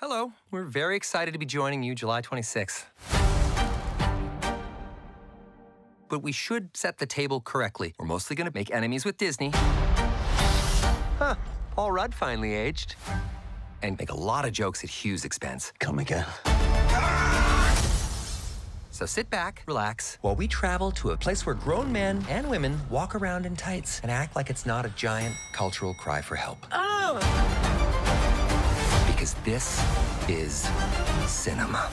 Hello. We're very excited to be joining you July 26th. But we should set the table correctly. We're mostly going to make enemies with Disney. Huh. Paul Rudd finally aged. And make a lot of jokes at Hugh's expense. Come again. So sit back, relax, while we travel to a place where grown men and women walk around in tights and act like it's not a giant cultural cry for help. Oh! Because this is cinema.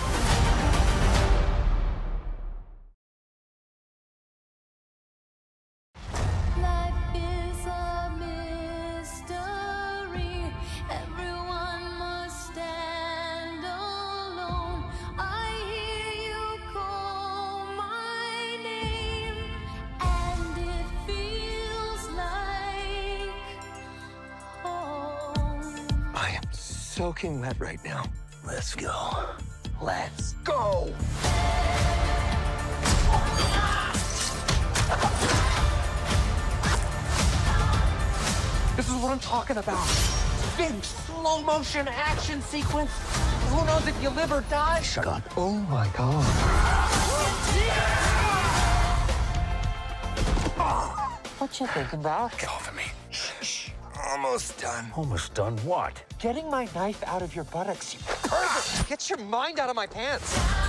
Soaking wet right now. Let's go. Let's go! This is what I'm talking about. Big, slow-motion action sequence. Who knows if you live or die? Shut up. Oh, my God. Oh. What you thinking about? Get off of me. Shh. Almost done. Almost done what? Getting my knife out of your buttocks, you pervert! Get your mind out of my pants!